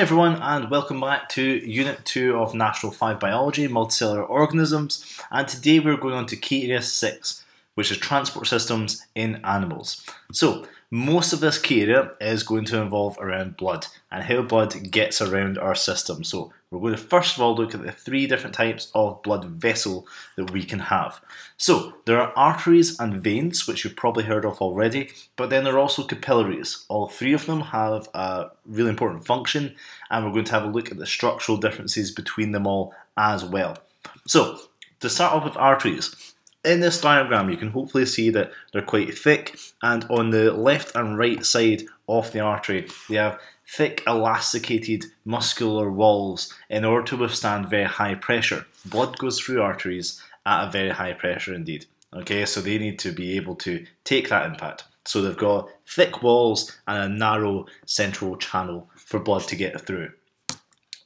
Hey everyone, and welcome back to Unit 2 of Natural 5 Biology, Multicellular Organisms, and today we're going on to key area 6, which is transport systems in animals. So, most of this key area is going to involve around blood, and how blood gets around our system. So, we're going to first of all look at the three different types of blood vessel that we can have. So, there are arteries and veins, which you've probably heard of already, but then there are also capillaries. All three of them have a really important function, and we're going to have a look at the structural differences between them all as well. So, to start off with arteries. In this diagram, you can hopefully see that they're quite thick, and on the left and right side of the artery, they have thick, elasticated, muscular walls in order to withstand very high pressure. Blood goes through arteries at a very high pressure indeed. Okay, so they need to be able to take that impact. So they've got thick walls and a narrow central channel for blood to get through.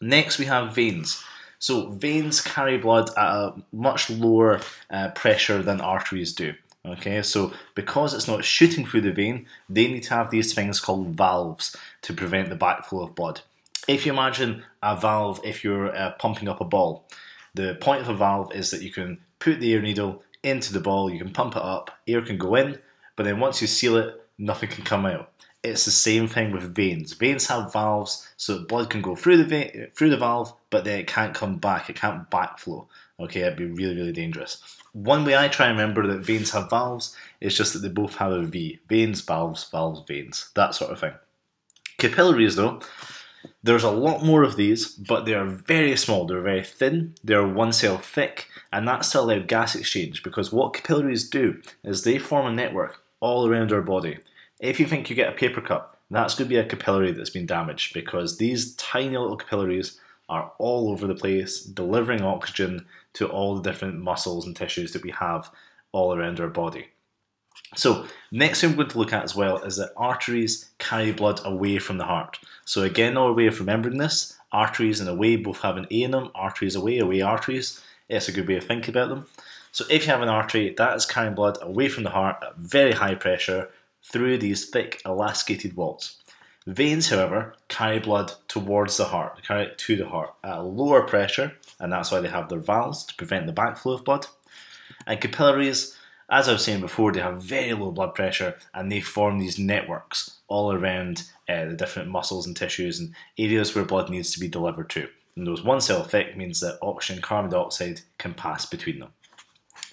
Next, we have veins. So veins carry blood at a much lower pressure than arteries do. Okay, so because it's not shooting through the vein, they need to have these things called valves to prevent the backflow of blood. If you imagine a valve, if you're pumping up a ball, the point of a valve is that you can put the air needle into the ball, you can pump it up, air can go in, but then once you seal it, nothing can come out. It's the same thing with veins. Veins have valves so that blood can go through the vein, through the valve, but then it can't come back, it can't backflow. Okay, that'd be really, really dangerous. One way I try and remember that veins have valves is just that they both have a V. Veins, valves, veins, that sort of thing. Capillaries though, there's a lot more of these, but they are very small, they're very thin, they're one cell thick, and that's to allow gas exchange, because what capillaries do is they form a network all around our body. If you think you get a paper cup, that's going to be a capillary that's been damaged, because these tiny little capillaries are all over the place, delivering oxygen to all the different muscles and tissues that we have all around our body. So, next thing we're going to look at as well is that arteries carry blood away from the heart. So again, another way of remembering this, arteries and away both have an A in them, arteries away, away arteries. It's a good way of thinking about them. So if you have an artery, that is carrying blood away from the heart at very high pressure, through these thick, elasticated walls. Veins, however, carry blood towards the heart, carry it to the heart at a lower pressure, and that's why they have their valves to prevent the backflow of blood. And capillaries, as I was saying before, they have very low blood pressure, and they form these networks all around the different muscles and tissues and areas where blood needs to be delivered to. And those one cell thick means that oxygen and carbon dioxide can pass between them.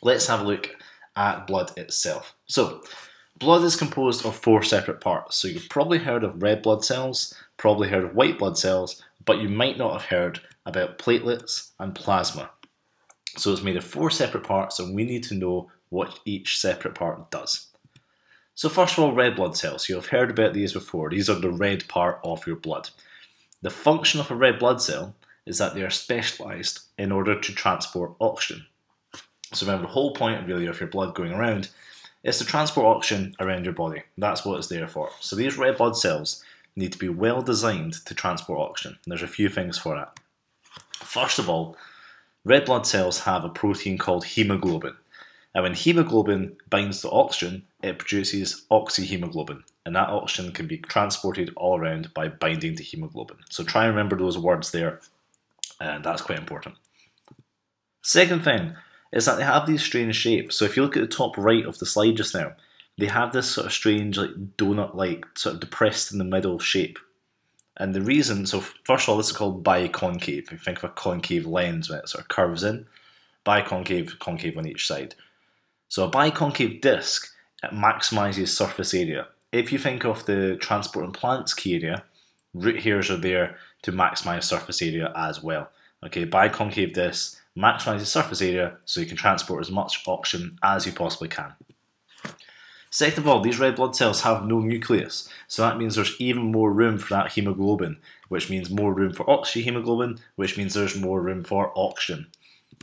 Let's have a look at blood itself. So, blood is composed of four separate parts, so you've probably heard of red blood cells, probably heard of white blood cells, but you might not have heard about platelets and plasma. So it's made of four separate parts, and we need to know what each separate part does. So first of all, red blood cells. You'll have heard about these before. These are the red part of your blood. The function of a red blood cell is that they are specialised in order to transport oxygen. So remember, the whole point really of your blood going around is to transport oxygen around your body. That's what it's there for. So these red blood cells need to be well designed to transport oxygen. And there's a few things for that. First of all, red blood cells have a protein called haemoglobin. And when haemoglobin binds to oxygen, it produces oxyhaemoglobin. And that oxygen can be transported all around by binding to haemoglobin. So try and remember those words there. And that's quite important. Second thing is that they have these strange shapes. So if you look at the top right of the slide just now, they have this sort of strange, like donut-like, sort of depressed in the middle shape. And the reason, so first of all, this is called biconcave. If you think of a concave lens when it sort of curves in, biconcave, concave on each side. So a biconcave disc, it maximizes surface area. If you think of the transport and plants key area, root hairs are there to maximize surface area as well. Okay, biconcave disc maximizes surface area so you can transport as much oxygen as you possibly can. Second of all, these red blood cells have no nucleus, so that means there's even more room for that haemoglobin, which means more room for oxyhaemoglobin, which means there's more room for oxygen.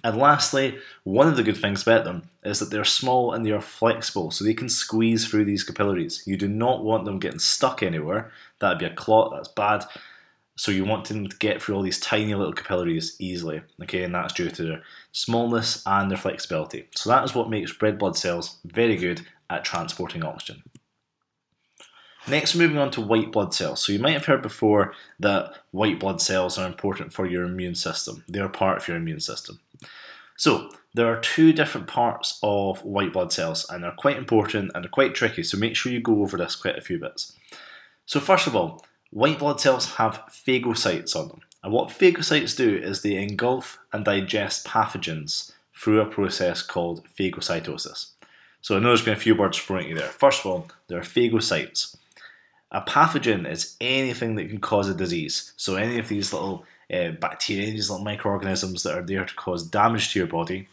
And lastly, one of the good things about them is that they're small and they are flexible, so they can squeeze through these capillaries. You do not want them getting stuck anywhere. That'd be a clot, that's bad. So you want them to get through all these tiny little capillaries easily, okay, and that's due to their smallness and their flexibility. So that is what makes red blood cells very good at transporting oxygen. Next, moving on to white blood cells. So you might have heard before that white blood cells are important for your immune system. They are part of your immune system. So there are two different parts of white blood cells, and they're quite important and they're quite tricky, so make sure you go over this quite a few bits. So first of all, white blood cells have phagocytes on them. And what phagocytes do is they engulf and digest pathogens through a process called phagocytosis. So I know there's been a few words thrown at you there. First of all, there are phagocytes. A pathogen is anything that can cause a disease. So any of these little bacteria, these little microorganisms that are there to cause damage to your body,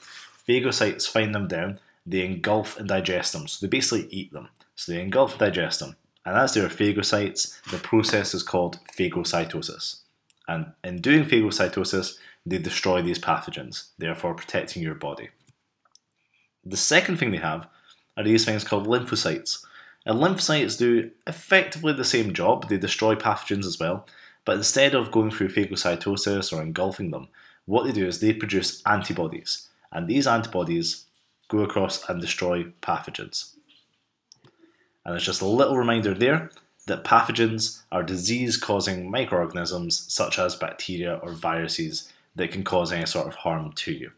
phagocytes find them down, they engulf and digest them. So they basically eat them. So they engulf and digest them. And as there are phagocytes, the process is called phagocytosis. And in doing phagocytosis, they destroy these pathogens, therefore protecting your body. The second thing they have are these things called lymphocytes. And lymphocytes do effectively the same job, they destroy pathogens as well, but instead of going through phagocytosis or engulfing them, what they do is they produce antibodies. And these antibodies go across and destroy pathogens. And there's just a little reminder there that pathogens are disease-causing microorganisms such as bacteria or viruses that can cause any sort of harm to you.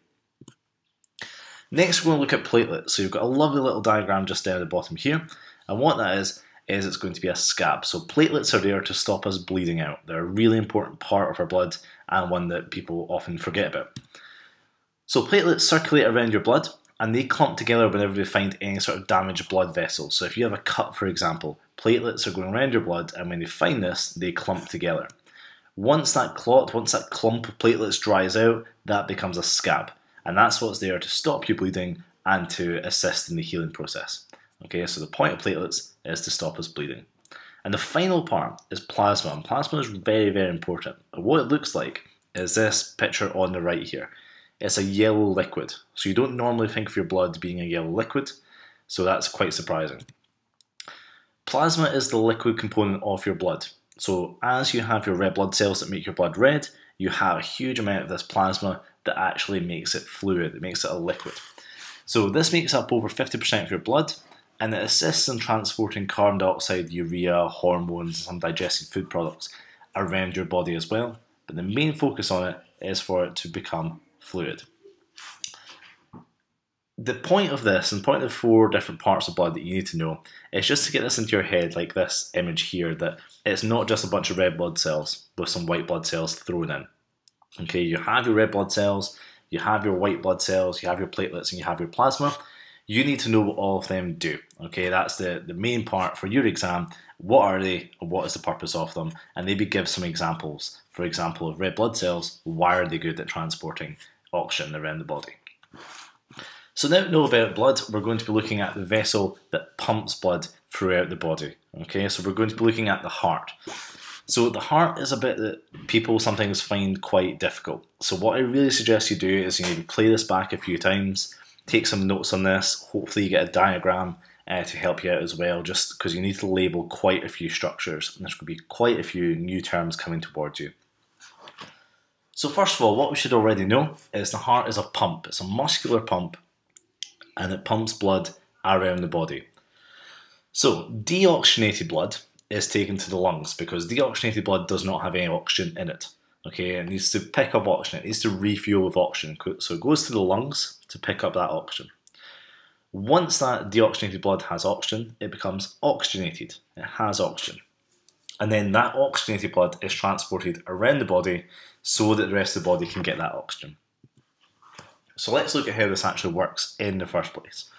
Next, we're going to look at platelets. So you've got a lovely little diagram just down at the bottom here. And what that is it's going to be a scab. So platelets are there to stop us bleeding out. They're a really important part of our blood and one that people often forget about. So platelets circulate around your blood and they clump together whenever they find any sort of damaged blood vessel. So if you have a cut, for example, platelets are going around your blood, and when they find this, they clump together. Once that clot, once that clump of platelets dries out, that becomes a scab. And that's what's there to stop you bleeding and to assist in the healing process. Okay, so the point of platelets is to stop us bleeding. And the final part is plasma, and plasma is very, very important. And what it looks like is this picture on the right here. It's a yellow liquid. So you don't normally think of your blood being a yellow liquid, so that's quite surprising. Plasma is the liquid component of your blood. So as you have your red blood cells that make your blood red, you have a huge amount of this plasma that actually makes it fluid, it makes it a liquid. So this makes up over 50% of your blood, and it assists in transporting carbon dioxide, urea, hormones, and some digested food products around your body as well. But the main focus on it is for it to become fluid. The point of this, and point of four different parts of blood that you need to know, is just to get this into your head, like this image here, that it's not just a bunch of red blood cells with some white blood cells thrown in. Okay, you have your red blood cells, you have your white blood cells, you have your platelets, and you have your plasma. You need to know what all of them do. Okay, that's the main part for your exam. What are they, and what is the purpose of them? And maybe give some examples. For example, of red blood cells, why are they good at transporting oxygen around the body? So now we know about blood, we're going to be looking at the vessel that pumps blood throughout the body. Okay, so we're going to be looking at the heart. So the heart is a bit that people sometimes find quite difficult. So what I really suggest you do is you need to play this back a few times, take some notes on this, hopefully you get a diagram to help you out as well, just because you need to label quite a few structures and there's going to be quite a few new terms coming towards you. So first of all, what we should already know is the heart is a pump, it's a muscular pump, and it pumps blood around the body. So deoxygenated blood is taken to the lungs because deoxygenated blood does not have any oxygen in it. Okay, it needs to pick up oxygen, it needs to refuel with oxygen, so it goes to the lungs to pick up that oxygen. Once that deoxygenated blood has oxygen, it becomes oxygenated, it has oxygen. And then that oxygenated blood is transported around the body so that the rest of the body can get that oxygen. So let's look at how this actually works in the first place.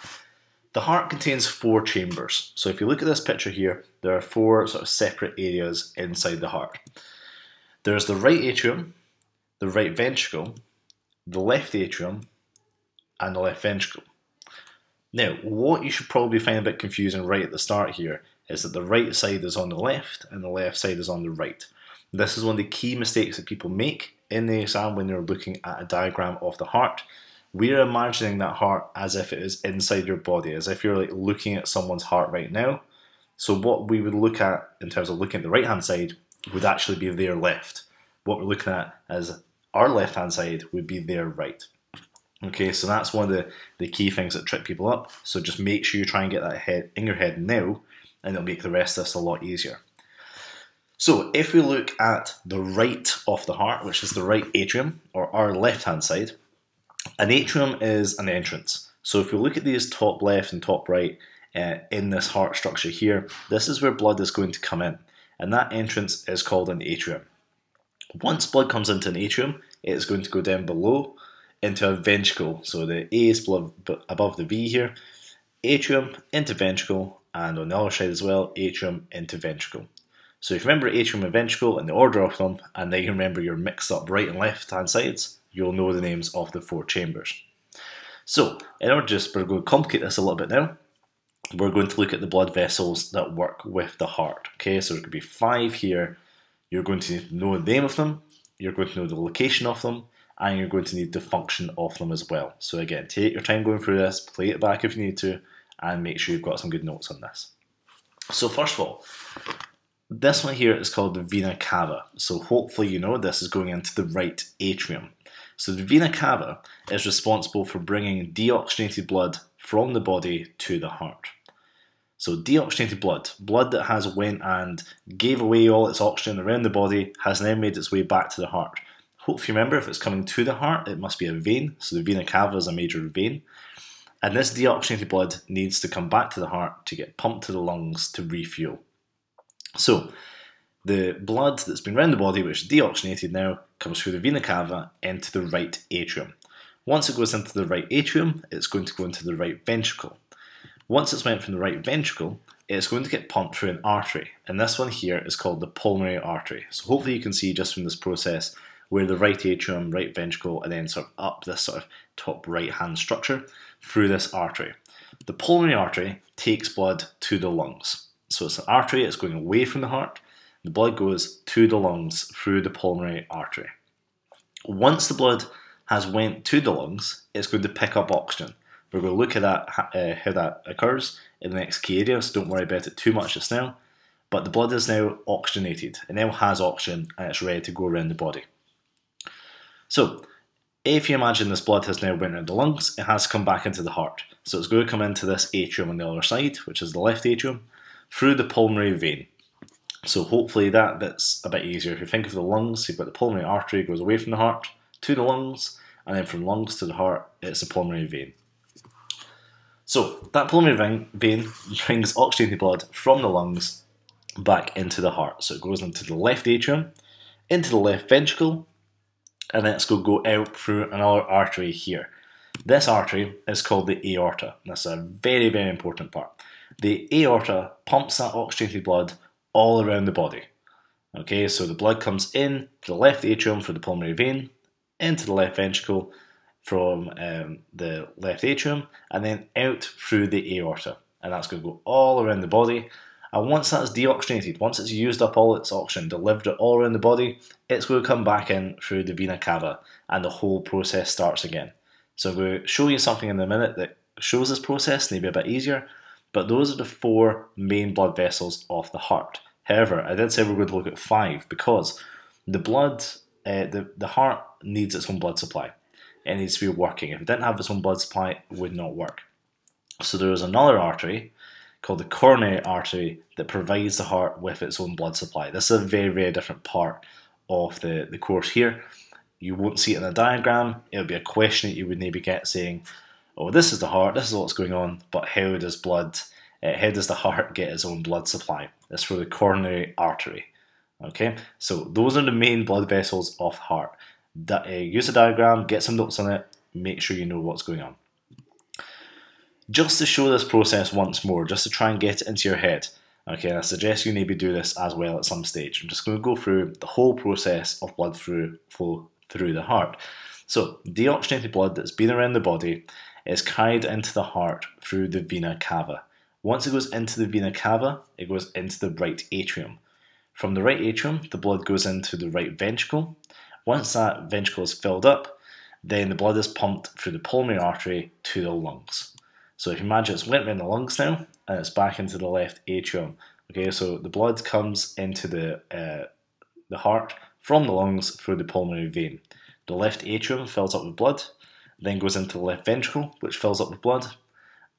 The heart contains four chambers. So if you look at this picture here, there are four sort of separate areas inside the heart. There's the right atrium, the right ventricle, the left atrium, and the left ventricle. Now, what you should probably find a bit confusing right at the start here is that the right side is on the left and the left side is on the right. This is one of the key mistakes that people make in the exam when they're looking at a diagram of the heart. We're imagining that heart as if it is inside your body, as if you're like looking at someone's heart right now. So what we would look at in terms of looking at the right-hand side would actually be their left. What we're looking at as our left-hand side would be their right. Okay, so that's one of the key things that trip people up. So just make sure you try and get that in your head now and it'll make the rest of this a lot easier. So if we look at the right of the heart, which is the right atrium, or our left-hand side, an atrium is an entrance. So if we look at these top left and top right in this heart structure here, this is where blood is going to come in, and that entrance is called an atrium. Once blood comes into an atrium, it's going to go down below into a ventricle. So the A is above the V here, atrium into ventricle, and on the other side as well, atrium into ventricle. So if you remember atrium and ventricle and the order of them, and then you remember your mixed up right and left hand sides, you'll know the names of the four chambers. So in order we're going to complicate this a little bit now, we're going to look at the blood vessels that work with the heart. Okay, so there could be five here. You're going to need to know the name of them, you're going to know the location of them, and you're going to need the function of them as well. So again, take your time going through this, play it back if you need to, and make sure you've got some good notes on this. So first of all, this one here is called the vena cava. So hopefully you know this is going into the right atrium. So the vena cava is responsible for bringing deoxygenated blood from the body to the heart. So deoxygenated blood, blood that has went and gave away all its oxygen around the body, has now made its way back to the heart. Hopefully remember, if it's coming to the heart, it must be a vein, so the vena cava is a major vein. And this deoxygenated blood needs to come back to the heart to get pumped to the lungs to refuel. So the blood that's been around the body, which is deoxygenated now, comes through the vena cava into the right atrium. Once it goes into the right atrium, it's going to go into the right ventricle. Once it's went from the right ventricle, it's going to get pumped through an artery, and this one here is called the pulmonary artery. So hopefully you can see just from this process where the right atrium, right ventricle, and then sort of up this sort of top right hand structure through this artery. The pulmonary artery takes blood to the lungs. So it's an artery, it's going away from the heart, the blood goes to the lungs through the pulmonary artery. Once the blood has went to the lungs, it's going to pick up oxygen. We're going to look at that, how that occurs in the next key area, so don't worry about it too much just now. But the blood is now oxygenated. It now has oxygen and it's ready to go around the body. So if you imagine this blood has now went around the lungs, it has come back into the heart. So it's going to come into this atrium on the other side, which is the left atrium, through the pulmonary vein. So hopefully that bit's a bit easier. If you think of the lungs, you've got the pulmonary artery, goes away from the heart to the lungs, and then from lungs to the heart, it's the pulmonary vein. So that pulmonary vein brings oxygenated blood from the lungs back into the heart. So it goes into the left atrium, into the left ventricle, and then it's going to go out through another artery here. This artery is called the aorta. That's a very, very important part. The aorta pumps that oxygenated blood all around the body. Okay, so the blood comes in to the left atrium for the pulmonary vein, into the left ventricle, from the left atrium, and then out through the aorta, and that's going to go all around the body. And once that's deoxygenated, once it's used up all its oxygen, delivered it all around the body, it's going to come back in through the vena cava, and the whole process starts again. So I'm going to show you something in a minute that shows this process, maybe a bit easier, but those are the four main blood vessels of the heart. However, I did say we're going to look at five, because the blood, the heart needs its own blood supply. It needs to be working. If it didn't have its own blood supply, it would not work. So there is another artery called the coronary artery that provides the heart with its own blood supply. This is a very, very different part of the course here. You won't see it in a diagram. It'll be a question that you would maybe get saying, oh, this is the heart, this is what's going on, but how does the heart get its own blood supply? It's for the coronary artery. Okay, so those are the main blood vessels of the heart. Use a diagram, get some notes on it, make sure you know what's going on. Just to show this process once more, just to try and get it into your head, okay, and I suggest you maybe do this as well at some stage. I'm just going to go through the whole process of blood flow through the heart. So deoxygenated blood that's been around the body is carried into the heart through the vena cava. Once it goes into the vena cava, it goes into the right atrium. From the right atrium, the blood goes into the right ventricle. Once that ventricle is filled up, then the blood is pumped through the pulmonary artery to the lungs. So if you imagine it's went around the lungs now, and it's back into the left atrium. Okay, so the blood comes into the heart from the lungs through the pulmonary vein. The left atrium fills up with blood, then goes into the left ventricle, which fills up with blood,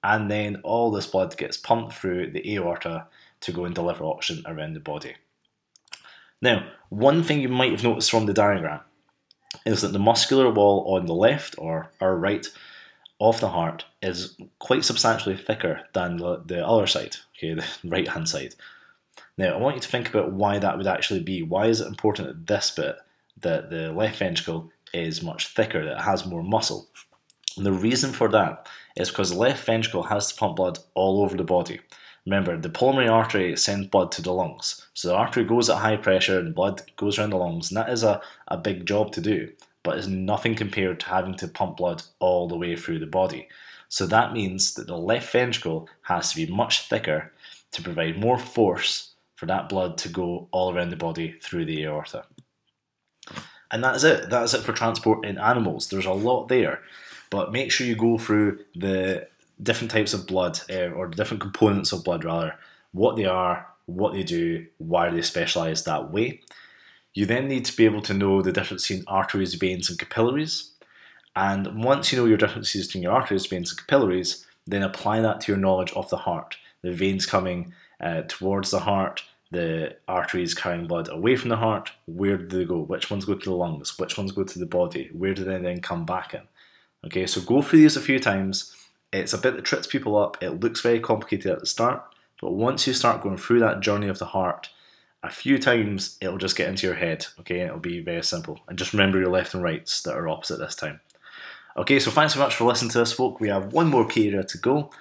and then all this blood gets pumped through the aorta to go and deliver oxygen around the body. Now, one thing you might have noticed from the diagram is that the muscular wall on the left or our right of the heart is quite substantially thicker than the other side, okay, the right hand side. Now, I want you to think about why that would actually be. Why is it important at this bit that the left ventricle is much thicker, that it has more muscle? And the reason for that is because the left ventricle has to pump blood all over the body. Remember, the pulmonary artery sends blood to the lungs. So the artery goes at high pressure and blood goes around the lungs, and that is a big job to do, but it's nothing compared to having to pump blood all the way through the body. So that means that the left ventricle has to be much thicker to provide more force for that blood to go all around the body through the aorta. And that's it. That's it for transport in animals. There's a lot there, but make sure you go through the different types of blood, or different components of blood rather, what they are, what they do, why they specialise that way. You then need to be able to know the difference between arteries, veins and capillaries. And once you know your differences between your arteries, veins and capillaries, then apply that to your knowledge of the heart. The veins coming towards the heart, the arteries carrying blood away from the heart, where do they go? Which ones go to the lungs? Which ones go to the body? Where do they then come back in? Okay, so go through these a few times. It's a bit that trips people up. It looks very complicated at the start, but once you start going through that journey of the heart a few times, it'll just get into your head, okay? It'll be very simple. And just remember your left and rights that are opposite this time. Okay, so thanks so much for listening to this, folk. We have one more key area to go.